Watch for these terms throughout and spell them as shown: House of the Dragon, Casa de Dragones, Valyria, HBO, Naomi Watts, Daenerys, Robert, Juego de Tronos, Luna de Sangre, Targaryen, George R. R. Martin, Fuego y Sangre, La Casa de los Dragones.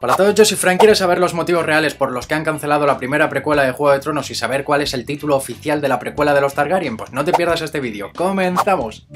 Para todos, yo soy Frank. ¿Quieres saber los motivos reales por los que han cancelado la primera precuela de Juego de Tronos y saber cuál es el título oficial de la precuela de los Targaryen? Pues no te pierdas este vídeo. ¡Comenzamos!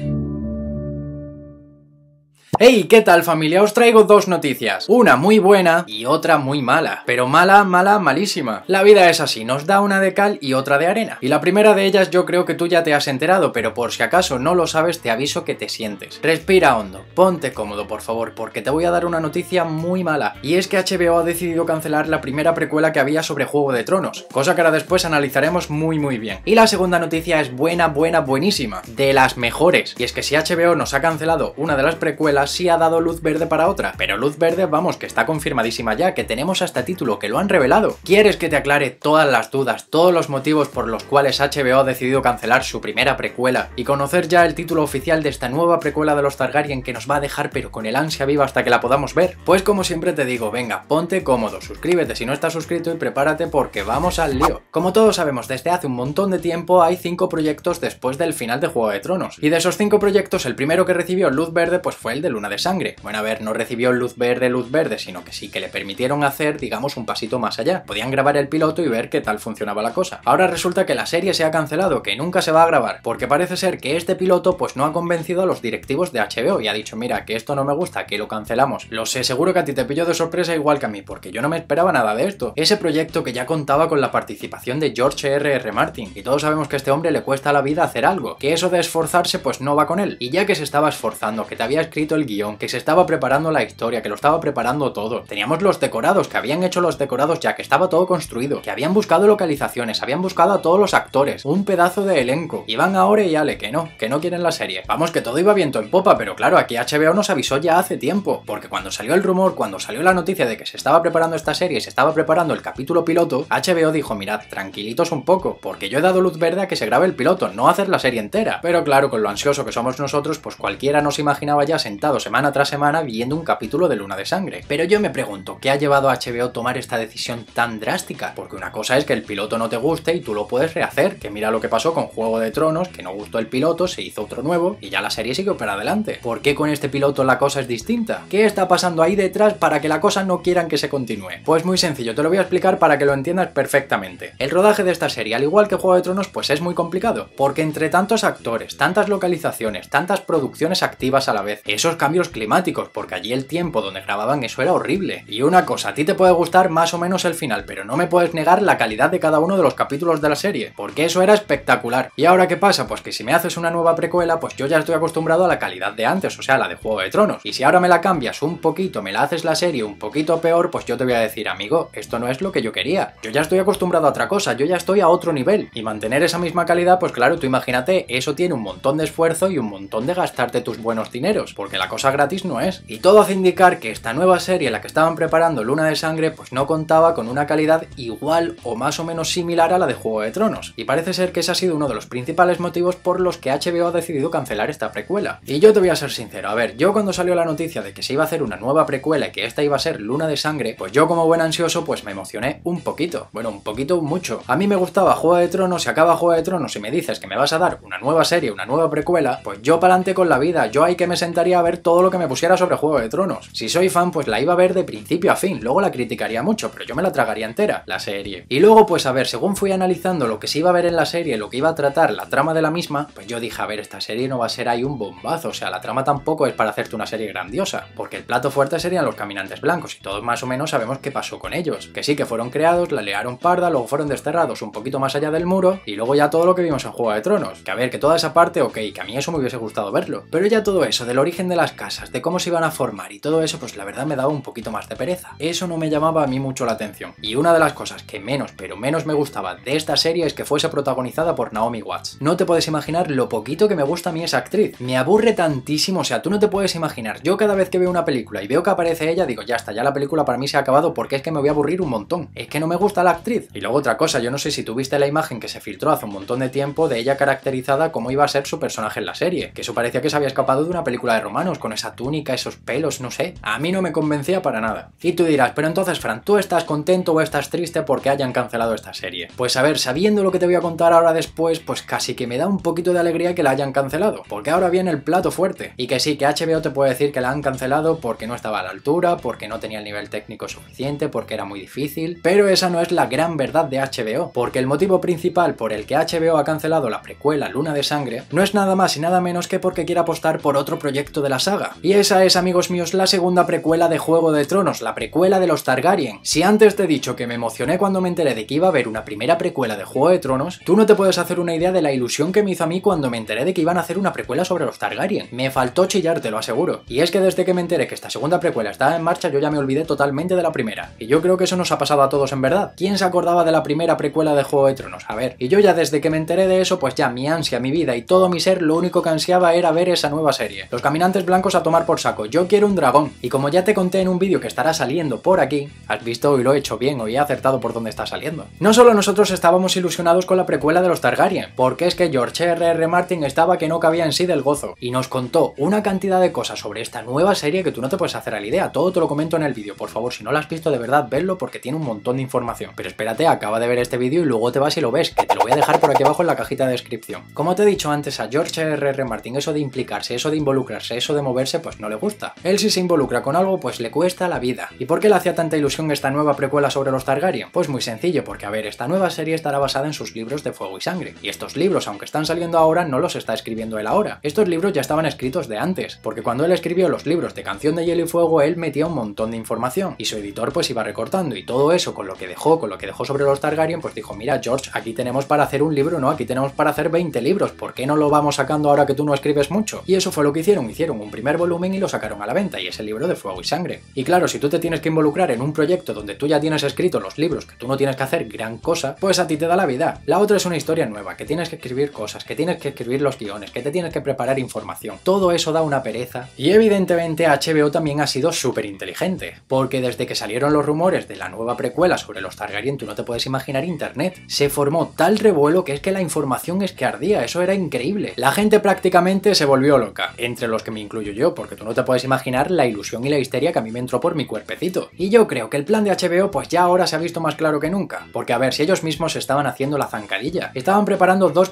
¡Hey! ¿Qué tal, familia? Os traigo dos noticias, una muy buena y otra muy mala, pero malísima. La vida es así, nos da una de cal y otra de arena, y la primera de ellas yo creo que tú ya te has enterado, pero por si acaso no lo sabes te aviso que te sientes. Respira hondo, ponte cómodo por favor, porque te voy a dar una noticia muy mala, y es que HBO ha decidido cancelar la primera precuela que había sobre Juego de Tronos, cosa que ahora después analizaremos muy bien. Y la segunda noticia es buenísima, de las mejores, y es que si HBO nos ha cancelado una de las precuelas, sí ha dado luz verde para otra, pero luz verde, vamos, que está confirmadísima ya, que tenemos hasta título, que lo han revelado. ¿Quieres que te aclare todas las dudas, todos los motivos por los cuales HBO ha decidido cancelar su primera precuela y conocer ya el título oficial de esta nueva precuela de los Targaryen que nos va a dejar pero con el ansia viva hasta que la podamos ver? Pues como siempre te digo, venga, ponte cómodo, suscríbete si no estás suscrito y prepárate porque vamos al lío. Como todos sabemos, desde hace un montón de tiempo hay 5 proyectos después del final de Juego de Tronos, y de esos 5 proyectos el primero que recibió luz verde pues fue el de Luna de Sangre. Bueno, a ver, no recibió luz verde, sino que sí que le permitieron hacer, digamos, un pasito más allá. Podían grabar el piloto y ver qué tal funcionaba la cosa. Ahora resulta que la serie se ha cancelado, que nunca se va a grabar, porque parece ser que este piloto pues no ha convencido a los directivos de HBO y ha dicho, mira, que esto no me gusta, que lo cancelamos. Lo sé, seguro que a ti te pilló de sorpresa igual que a mí, porque yo no me esperaba nada de esto. Ese proyecto que ya contaba con la participación de George R. R. Martin, y todos sabemos que a este hombre le cuesta la vida hacer algo, que eso de esforzarse pues no va con él. Y ya que se estaba esforzando, que te había escrito el guión, que se estaba preparando la historia, que lo estaba preparando todo. Teníamos los decorados, que habían hecho los decorados ya, que estaba todo construido, que habían buscado localizaciones, habían buscado a todos los actores, un pedazo de elenco. Y van ahora y ale, que no quieren la serie. Vamos, que todo iba viento en popa, pero claro, aquí HBO nos avisó ya hace tiempo, porque cuando salió el rumor, cuando salió la noticia de que se estaba preparando esta serie y se estaba preparando el capítulo piloto, HBO dijo, mirad, tranquilitos un poco, porque yo he dado luz verde a que se grabe el piloto, no hacer la serie entera. Pero claro, con lo ansioso que somos nosotros, pues cualquiera nos imaginaba ya sentado semana tras semana viendo un capítulo de Luna de Sangre. Pero yo me pregunto, ¿qué ha llevado a HBO a tomar esta decisión tan drástica? Porque una cosa es que el piloto no te guste y tú lo puedes rehacer, que mira lo que pasó con Juego de Tronos, que no gustó el piloto, se hizo otro nuevo y ya la serie siguió para adelante. ¿Por qué con este piloto la cosa es distinta? ¿Qué está pasando ahí detrás para que la cosa no quieran que se continúe? Pues muy sencillo, te lo voy a explicar para que lo entiendas perfectamente. El rodaje de esta serie, al igual que Juego de Tronos, pues es muy complicado, porque entre tantos actores, tantas localizaciones, tantas producciones activas a la vez, esos cambios climáticos, porque allí el tiempo donde grababan eso era horrible. Y una cosa, a ti te puede gustar más o menos el final, pero no me puedes negar la calidad de cada uno de los capítulos de la serie, porque eso era espectacular. ¿Y ahora qué pasa? Pues que si me haces una nueva precuela, pues yo ya estoy acostumbrado a la calidad de antes, o sea, la de Juego de Tronos. Y si ahora me la cambias un poquito, me la haces la serie un poquito peor, pues yo te voy a decir, amigo, esto no es lo que yo quería. Yo ya estoy acostumbrado a otra cosa, yo ya estoy a otro nivel. Y mantener esa misma calidad, pues claro, tú imagínate, eso tiene un montón de esfuerzo y un montón de gastarte tus buenos dineros, porque la cosa gratis no es. Y todo hace indicar que esta nueva serie, la que estaban preparando, Luna de Sangre, pues no contaba con una calidad igual o más o menos similar a la de Juego de Tronos. Y parece ser que ese ha sido uno de los principales motivos por los que HBO ha decidido cancelar esta precuela. Y yo te voy a ser sincero, a ver, yo cuando salió la noticia de que se iba a hacer una nueva precuela y que esta iba a ser Luna de Sangre, pues yo como buen ansioso pues me emocioné un poquito. Bueno, un poquito, mucho. A mí me gustaba Juego de Tronos, se acaba Juego de Tronos y me dices que me vas a dar una nueva serie, una nueva precuela, pues yo pa'lante con la vida, yo ahí que me sentaría a ver todo lo que me pusiera sobre Juego de Tronos. Si soy fan, pues la iba a ver de principio a fin, luego la criticaría mucho, pero yo me la tragaría entera, la serie. Y luego, pues a ver, según fui analizando lo que se iba a ver en la serie, lo que iba a tratar, la trama de la misma, pues yo dije, a ver, esta serie no va a ser ahí un bombazo, o sea, la trama tampoco es para hacerte una serie grandiosa, porque el plato fuerte serían los caminantes blancos, y todos más o menos sabemos qué pasó con ellos, que sí que fueron creados, la liaron parda, luego fueron desterrados un poquito más allá del muro, y luego ya todo lo que vimos en Juego de Tronos, que a ver, que toda esa parte, ok, que a mí eso me hubiese gustado verlo, pero ya todo eso, del origen de las casas, de cómo se iban a formar y todo eso, pues la verdad me daba un poquito más de pereza. Eso no me llamaba a mí mucho la atención. Y una de las cosas que menos, pero menos me gustaba de esta serie es que fuese protagonizada por Naomi Watts. No te puedes imaginar lo poquito que me gusta a mí esa actriz. Me aburre tantísimo, o sea, tú no te puedes imaginar. Yo cada vez que veo una película y veo que aparece ella, digo, ya está, ya la película para mí se ha acabado porque es que me voy a aburrir un montón. Es que no me gusta la actriz. Y luego otra cosa, yo no sé si tú viste la imagen que se filtró hace un montón de tiempo de ella caracterizada como iba a ser su personaje en la serie, que eso parecía que se había escapado de una película de romanos, con esa túnica, esos pelos, no sé. A mí no me convencía para nada. Y tú dirás, pero entonces, Fran, ¿tú estás contento o estás triste porque hayan cancelado esta serie? Pues a ver, sabiendo lo que te voy a contar ahora después, pues casi que me da un poquito de alegría que la hayan cancelado, porque ahora viene el plato fuerte. Y que sí, que HBO te puede decir que la han cancelado porque no estaba a la altura, porque no tenía el nivel técnico suficiente, porque era muy difícil, pero esa no es la gran verdad de HBO, porque el motivo principal por el que HBO ha cancelado la precuela Luna de Sangre no es nada más y nada menos que porque quiere apostar por otro proyecto de la saga. Y esa es, amigos míos, la segunda precuela de Juego de Tronos, la precuela de los Targaryen. Si antes te he dicho que me emocioné cuando me enteré de que iba a haber una primera precuela de Juego de Tronos, tú no te puedes hacer una idea de la ilusión que me hizo a mí cuando me enteré de que iban a hacer una precuela sobre los Targaryen. Me faltó chillar, te lo aseguro. Y es que desde que me enteré que esta segunda precuela estaba en marcha, yo ya me olvidé totalmente de la primera. Y yo creo que eso nos ha pasado a todos, en verdad. ¿Quién se acordaba de la primera precuela de Juego de Tronos? A ver. Y yo ya desde que me enteré de eso, pues ya mi ansia, mi vida y todo mi ser, lo único que ansiaba era ver esa nueva serie. Los caminantes blancos a tomar por saco. Yo quiero un dragón. Y como ya te conté en un vídeo que estará saliendo por aquí, has visto, hoy lo he hecho bien, hoy he acertado por dónde está saliendo. No solo nosotros estábamos ilusionados con la precuela de los Targaryen, porque es que George R. R. Martin estaba que no cabía en sí del gozo. Y nos contó una cantidad de cosas sobre esta nueva serie que tú no te puedes hacer a la idea. Todo te lo comento en el vídeo, por favor, si no lo has visto, de verdad, verlo porque tiene un montón de información. Pero espérate, acaba de ver este vídeo y luego te vas y lo ves, que te lo voy a dejar por aquí abajo en la cajita de descripción. Como te he dicho antes, a George R. R. Martin eso de implicarse, eso de involucrarse, eso de moverse, pues no le gusta. Él si se involucra con algo, pues le cuesta la vida. ¿Y por qué le hacía tanta ilusión esta nueva precuela sobre los Targaryen? Pues muy sencillo, porque a ver, esta nueva serie estará basada en sus libros de Fuego y Sangre. Y estos libros, aunque están saliendo ahora, no los está escribiendo él ahora. Estos libros ya estaban escritos de antes, porque cuando él escribió los libros de Canción de Hielo y Fuego, él metía un montón de información y su editor pues iba recortando, y todo eso con lo que dejó sobre los Targaryen, pues dijo, mira George, aquí tenemos para hacer un libro, no, aquí tenemos para hacer 20 libros, ¿por qué no lo vamos sacando ahora que tú no escribes mucho? Y eso fue lo que hicieron un primer volumen y lo sacaron a la venta, y es el libro de Fuego y Sangre. Y claro, si tú te tienes que involucrar en un proyecto donde tú ya tienes escrito los libros, que tú no tienes que hacer gran cosa, pues a ti te da la vida. La otra es una historia nueva, que tienes que escribir cosas, que tienes que escribir los guiones, que te tienes que preparar información, todo eso da una pereza. Y evidentemente HBO también ha sido súper inteligente, porque desde que salieron los rumores de la nueva precuela sobre los Targaryen, tú no te puedes imaginar internet. Se formó tal revuelo que es que la información es que ardía, eso era increíble. La gente prácticamente se volvió loca, entre los que me incluyo yo, porque tú no te puedes imaginar la ilusión y la histeria que a mí me entró por mi cuerpecito. Y yo creo que el plan de HBO pues ya ahora se ha visto más claro que nunca, porque a ver, si ellos mismos estaban haciendo la zancadilla, estaban preparando dos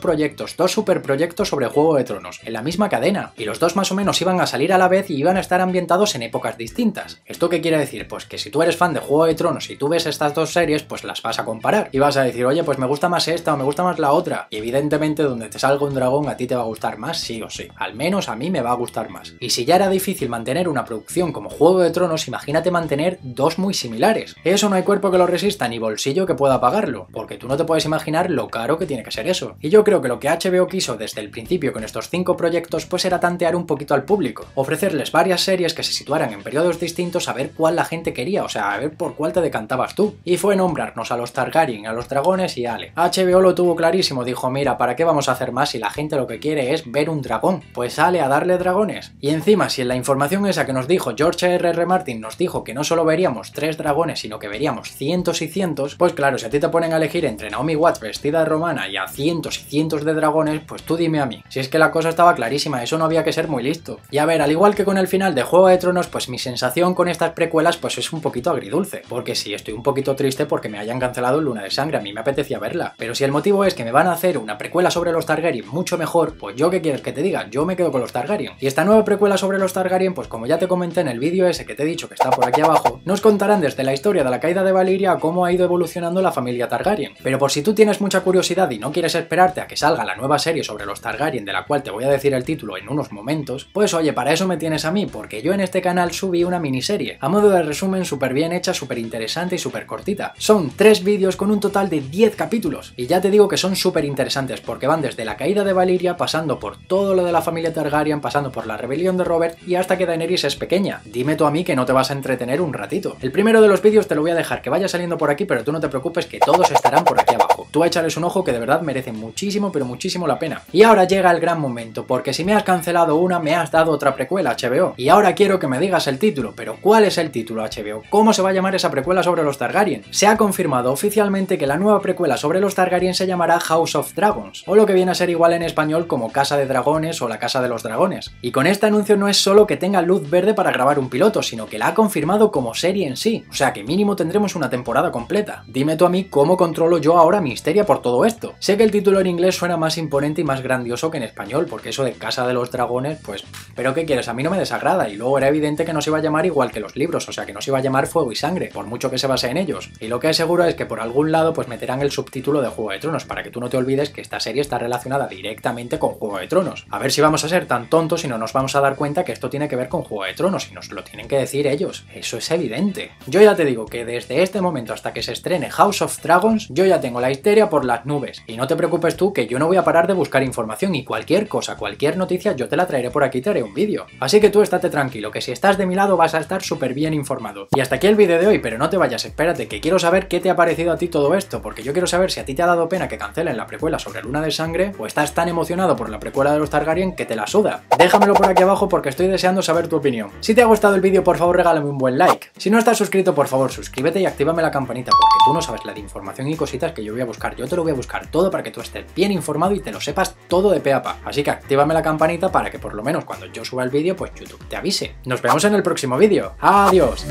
superproyectos sobre Juego de Tronos, en la misma cadena, y los dos más o menos iban a salir a la vez y iban a estar ambientados en épocas distintas. ¿Esto qué quiere decir? Pues que si tú eres fan de Juego de Tronos y tú ves estas dos series, pues las vas a comparar, y vas a decir, oye, pues me gusta más esta o me gusta más la otra, y evidentemente donde te salga un dragón a ti te va a gustar más sí o sí, al menos a mí me va a gustar más. Y si ya era difícil mantener una producción como Juego de Tronos, imagínate mantener dos muy similares. Eso no hay cuerpo que lo resista ni bolsillo que pueda pagarlo, porque tú no te puedes imaginar lo caro que tiene que ser eso. Y yo creo que lo que HBO quiso desde el principio con estos 5 proyectos pues era tantear un poquito al público, ofrecerles varias series que se situaran en periodos distintos, a ver cuál la gente quería, o sea, a ver por cuál te decantabas tú. Y fue nombrarnos a los Targaryen, a los dragones y Ale. HBO lo tuvo clarísimo, dijo, mira, ¿para qué vamos a hacer más si la gente lo que quiere es ver un dragón? Pues sale a darle dragones. Y encima, si en la información esa que nos dijo George R.R. Martin nos dijo que no solo veríamos 3 dragones, sino que veríamos cientos y cientos, pues claro, si a ti te ponen a elegir entre Naomi Watts vestida de romana y a cientos y cientos de dragones, pues tú dime a mí. Si es que la cosa estaba clarísima, eso no había que ser muy listo. Y a ver, al igual que con el final de Juego de Tronos, pues mi sensación con estas precuelas pues es un poquito agridulce, porque sí, estoy un poquito triste porque me hayan cancelado Luna de Sangre, a mí me apetecía verla, pero si el motivo es que me van a hacer una precuela sobre los Targaryen mucho mejor, pues yo qué quieres que te diga, yo me quedo con los Targaryen. Y esta nueva precuela sobre los Targaryen, pues como ya te comenté en el vídeo ese que te he dicho que está por aquí abajo, nos contarán desde la historia de la caída de Valyria a cómo ha ido evolucionando la familia Targaryen. Pero por si tú tienes mucha curiosidad y no quieres esperarte a que salga la nueva serie sobre los Targaryen, de la cual te voy a decir el título en unos momentos, pues oye, para eso me tienes a mí, porque yo en este canal subí una miniserie, a modo de resumen, súper bien hecha, súper interesante y súper cortita. Son 3 vídeos con un total de 10 capítulos, y ya te digo que son súper interesantes porque van desde la caída de Valyria, pasando por todo lo de la familia Targaryen, pasando por la rebelión de Robert y hasta que Daenerys es pequeña. Dime tú a mí que no te vas a entretener un ratito. El primero de los vídeos te lo voy a dejar que vaya saliendo por aquí, pero tú no te preocupes que todos estarán por aquí abajo. Tú échales un ojo que de verdad merece muchísimo, pero muchísimo la pena. Y ahora llega el gran momento, porque si me has cancelado una, me has dado otra precuela, HBO. Y ahora quiero que me digas el título, pero ¿cuál es el título, HBO? ¿Cómo se va a llamar esa precuela sobre los Targaryen? Se ha confirmado oficialmente que la nueva precuela sobre los Targaryen se llamará House of Dragons, o lo que viene a ser igual en español como Casa de Dragones o La Casa de los Dragones. Y con este anuncio no es solo que tenga luz verde para grabar un piloto, sino que la ha confirmado como serie en sí, o sea que mínimo tendremos una temporada completa. Dime tú a mí cómo controlo yo ahora mi histeria por todo esto. Sé que el título en inglés suena más imponente y más grandioso que en español, porque eso de Casa de los Dragones, pues... Pero ¿qué quieres? A mí no me desagrada, y luego era evidente que no se iba a llamar igual que los libros, o sea que no se iba a llamar Fuego y Sangre, por mucho que se base en ellos. Y lo que es seguro es que por algún lado pues meterán el subtítulo de Juego de Tronos, para que tú no te olvides que esta serie está relacionada directamente con Juego de Tronos. A ver si vamos a ser tan tontos y no nos vamos a dar cuenta que esto tiene que ver con Juego de Tronos, y nos lo tienen que decir ellos. Eso es evidente. Yo ya te digo que desde este momento hasta que se estrene House of Dragons, yo ya tengo la histeria por las nubes. Y no te preocupes tú, que yo no voy a parar de buscar información, y cualquier cosa, cualquier noticia, yo te la traeré por aquí y te haré un vídeo. Así que tú estate tranquilo, que si estás de mi lado vas a estar súper bien informado. Y hasta aquí el vídeo de hoy, pero no te vayas, espérate, que quiero saber qué te ha parecido a ti todo esto, porque yo quiero saber si a ti te ha dado pena que cancelen la precuela sobre Luna de Sangre, o estás tan emocionado por la precuela de los Targaryen que te la suda. Déjamelo por aquí abajo porque estoy deseando saber tu opinión. Si te ha gustado el vídeo, por favor regálame un buen like. Si no estás suscrito, por favor suscríbete y actívame la campanita, porque tú no sabes la de información y cositas que yo voy a buscar. Yo te lo voy a buscar todo para que tú estés bien informado y te lo sepas todo de pe a pa. Así que actívame la campanita para que por lo menos cuando yo suba el vídeo, pues YouTube te avise. Nos vemos en el próximo vídeo. ¡Adiós!